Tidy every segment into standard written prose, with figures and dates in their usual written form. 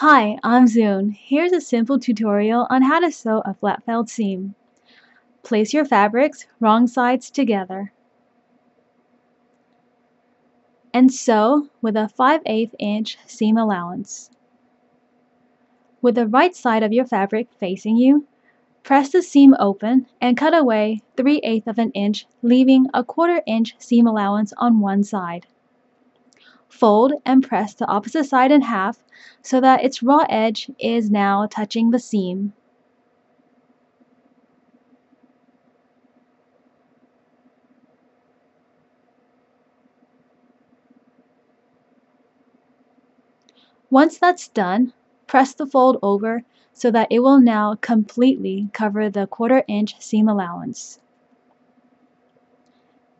Hi, I'm Zune. Here's a simple tutorial on how to sew a flat-felled seam. Place your fabrics wrong sides together and sew with a 5/8 inch seam allowance. With the right side of your fabric facing you, press the seam open and cut away 3/8 of an inch, leaving a 1/4 inch seam allowance on one side. Fold and press the opposite side in half so that its raw edge is now touching the seam. Once that's done, press the fold over so that it will now completely cover the 1/4 inch seam allowance.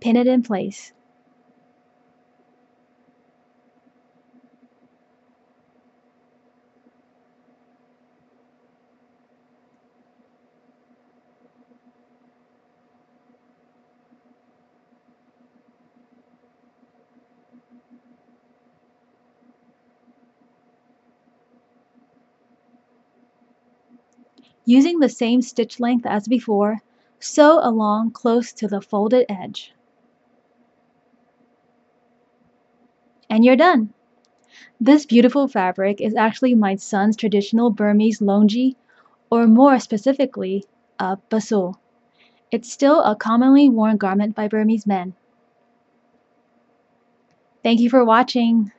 Pin it in place. Using the same stitch length as before, sew along close to the folded edge. And you're done! This beautiful fabric is actually my son's traditional Burmese longyi, or more specifically, a paso. It's still a commonly worn garment by Burmese men. Thank you for watching!